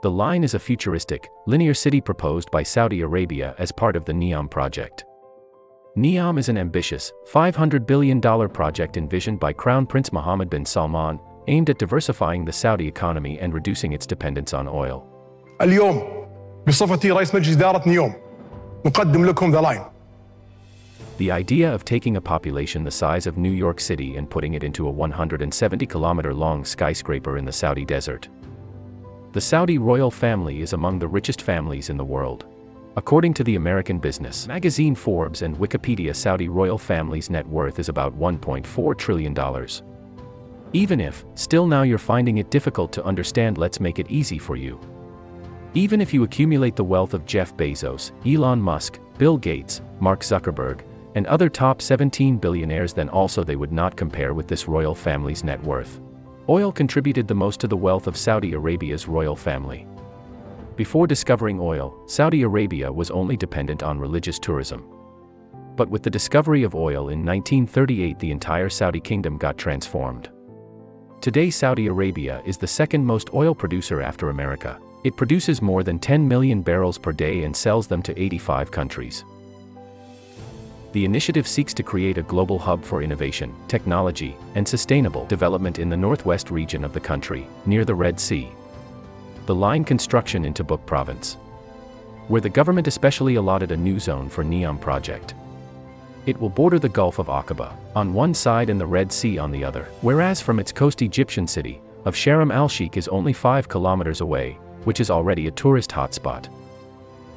The Line is a futuristic, linear city proposed by Saudi Arabia as part of the NEOM project. NEOM is an ambitious, $500 billion project envisioned by Crown Prince Mohammed bin Salman, aimed at diversifying the Saudi economy and reducing its dependence on oil. اليوم بصفتي رئيس مجلس إدارة نيوم نقدم لكم The Line. The idea of taking a population the size of New York City and putting it into a 170-kilometer-long skyscraper in the Saudi desert. The Saudi royal family is among the richest families in the world. According to the American business magazine Forbes and Wikipedia, Saudi royal family's net worth is about $1.4 trillion. Even if, still now you're finding it difficult to understand, let's make it easy for you. Even if you accumulate the wealth of Jeff Bezos, Elon Musk, Bill Gates, Mark Zuckerberg, and other top 17 billionaires, then also they would not compare with this royal family's net worth. Oil contributed the most to the wealth of Saudi Arabia's royal family. Before discovering oil, Saudi Arabia was only dependent on religious tourism. But with the discovery of oil in 1938, the entire Saudi kingdom got transformed. Today, Saudi Arabia is the second most oil producer after America. It produces more than 10 million barrels per day and sells them to 85 countries. The initiative seeks to create a global hub for innovation, technology, and sustainable development in the northwest region of the country, near the Red Sea. The Line construction in Tabuk province, where the government especially allotted a new zone for NEOM project. It will border the Gulf of Aqaba on one side and the Red Sea on the other, whereas from its coast Egyptian city of Sharm El Sheikh is only 5 kilometers away, which is already a tourist hotspot.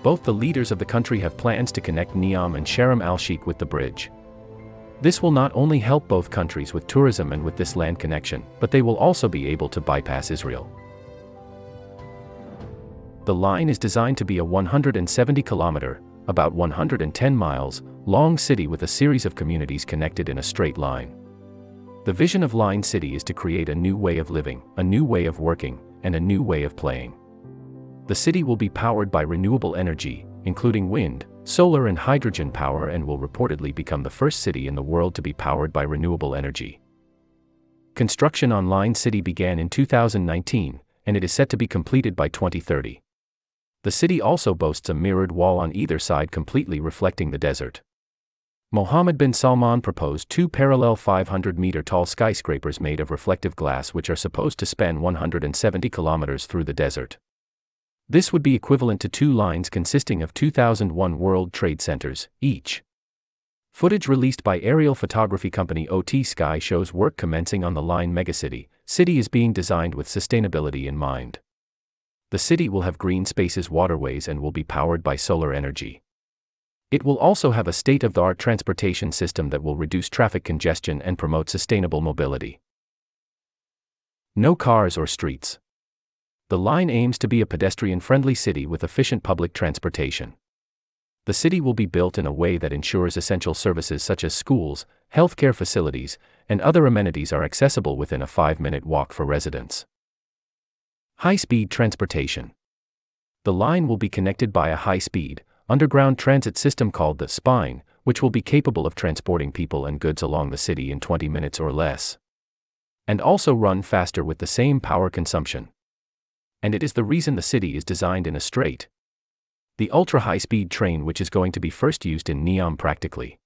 Both the leaders of the country have plans to connect NEOM and Sharm El Sheikh with the bridge. This will not only help both countries with tourism and with this land connection, but they will also be able to bypass Israel. The Line is designed to be a 170-kilometer, about 110 miles, long city with a series of communities connected in a straight line. The vision of Line City is to create a new way of living, a new way of working, and a new way of playing. The city will be powered by renewable energy, including wind, solar and hydrogen power, and will reportedly become the first city in the world to be powered by renewable energy. Construction on Line City began in 2019, and it is set to be completed by 2030. The city also boasts a mirrored wall on either side completely reflecting the desert. Mohammed bin Salman proposed 2 parallel 500-meter-tall skyscrapers made of reflective glass which are supposed to span 170 kilometers through the desert. This would be equivalent to 2 lines consisting of 2001 World Trade Centers, each. Footage released by aerial photography company O.T. Sky shows work commencing on the Line megacity. City is being designed with sustainability in mind. The city will have green spaces, waterways, and will be powered by solar energy. It will also have a state-of-the-art transportation system that will reduce traffic congestion and promote sustainable mobility. No cars or streets. The Line aims to be a pedestrian-friendly city with efficient public transportation. The city will be built in a way that ensures essential services such as schools, healthcare facilities, and other amenities are accessible within a 5-minute walk for residents. High-speed transportation. The Line will be connected by a high-speed, underground transit system called the Spine, which will be capable of transporting people and goods along the city in 20 minutes or less, and also run faster with the same power consumption. And it is the reason the city is designed in a straight. The ultra-high-speed train, which is going to be first used in NEOM practically.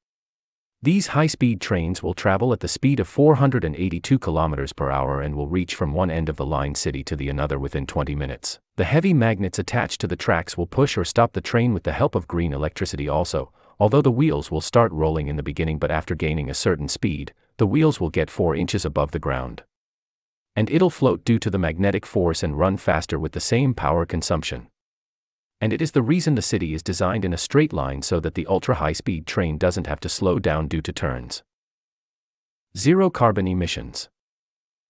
These high-speed trains will travel at the speed of 482 km per hour and will reach from one end of the Line City to the another within 20 minutes. The heavy magnets attached to the tracks will push or stop the train with the help of green electricity also, although the wheels will start rolling in the beginning, but after gaining a certain speed, the wheels will get 4 inches above the ground. And it'll float due to the magnetic force and run faster with the same power consumption. And it is the reason the city is designed in a straight line so that the ultra-high-speed train doesn't have to slow down due to turns. Zero carbon emissions.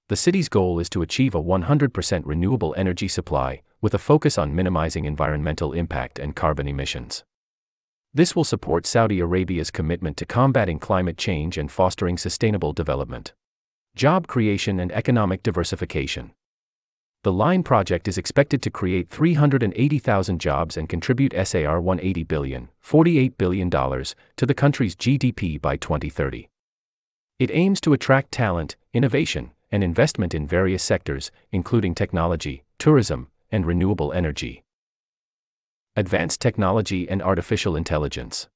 The city's goal is to achieve a 100% renewable energy supply, with a focus on minimizing environmental impact and carbon emissions. This will support Saudi Arabia's commitment to combating climate change and fostering sustainable development, job creation, and economic diversification. The Line project is expected to create 380,000 jobs and contribute SAR $48 billion to the country's GDP by 2030. It aims to attract talent, innovation, and investment in various sectors, including technology, tourism, and renewable energy. Advanced technology and artificial intelligence.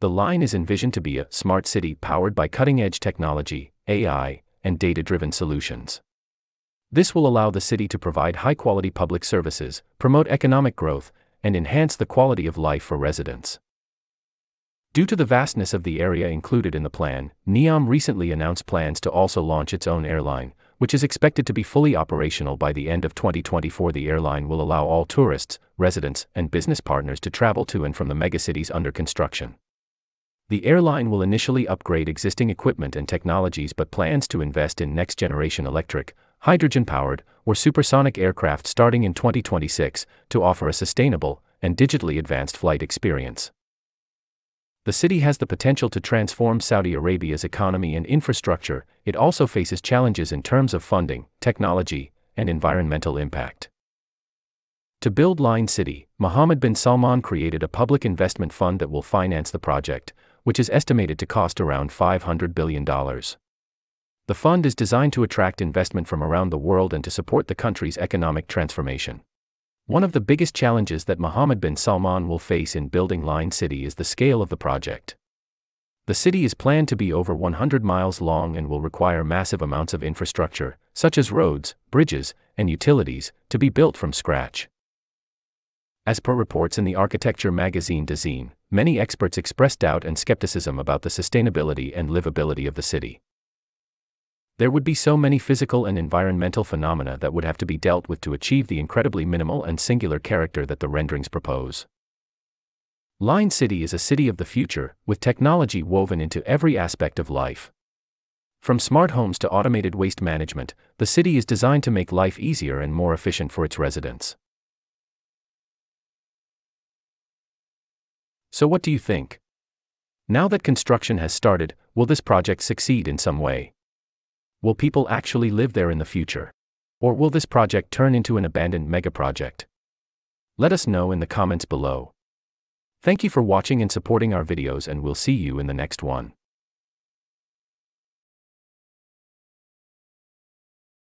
The Line is envisioned to be a smart city powered by cutting-edge technology, AI, and data-driven solutions. This will allow the city to provide high-quality public services, promote economic growth, and enhance the quality of life for residents. Due to the vastness of the area included in the plan, NEOM recently announced plans to also launch its own airline, which is expected to be fully operational by the end of 2024. The airline will allow all tourists, residents, and business partners to travel to and from the megacities under construction. The airline will initially upgrade existing equipment and technologies but plans to invest in next-generation electric, hydrogen-powered, or supersonic aircraft starting in 2026 to offer a sustainable and digitally advanced flight experience. The city has the potential to transform Saudi Arabia's economy and infrastructure. It also faces challenges in terms of funding, technology, and environmental impact. To build Line City, Mohammed bin Salman created a public investment fund that will finance the project, which is estimated to cost around $500 billion. The fund is designed to attract investment from around the world and to support the country's economic transformation. One of the biggest challenges that Mohammed bin Salman will face in building Line City is the scale of the project. The city is planned to be over 100 miles long and will require massive amounts of infrastructure, such as roads, bridges, and utilities, to be built from scratch. As per reports in the architecture magazine Dezeen, many experts expressed doubt and skepticism about the sustainability and livability of the city. There would be so many physical and environmental phenomena that would have to be dealt with to achieve the incredibly minimal and singular character that the renderings propose. Line City is a city of the future, with technology woven into every aspect of life. From smart homes to automated waste management, the city is designed to make life easier and more efficient for its residents. So what do you think? Now that construction has started, will this project succeed in some way? Will people actually live there in the future? Or will this project turn into an abandoned megaproject? Let us know in the comments below. Thank you for watching and supporting our videos, and we'll see you in the next one.